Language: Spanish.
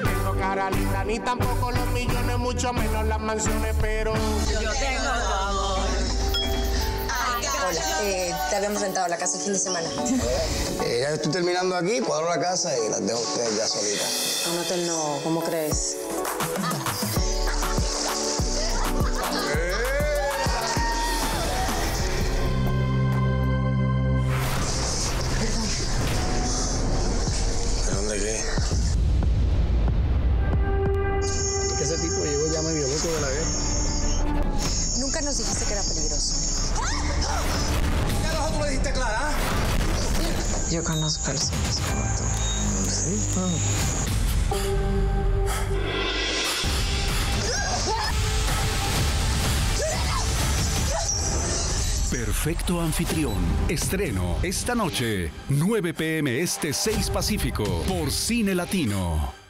no tengo cara linda, ni tampoco los millones, mucho menos las mansiones, pero yo tengo tu amor. Hola, te habíamos rentado la casa el fin de semana. Ya estoy terminando aquí, cuadro la casa y las dejo a ustedes ya solitas. Un hotel no, ¿cómo crees? Dijiste que era peligroso. ¿Qué a los otros le dijiste, Clara? Yo conozco personas como tú. ¿Sí? Perfecto Anfitrión. Estreno esta noche, 9 p.m. este, 6 Pacífico, por Cinelatino.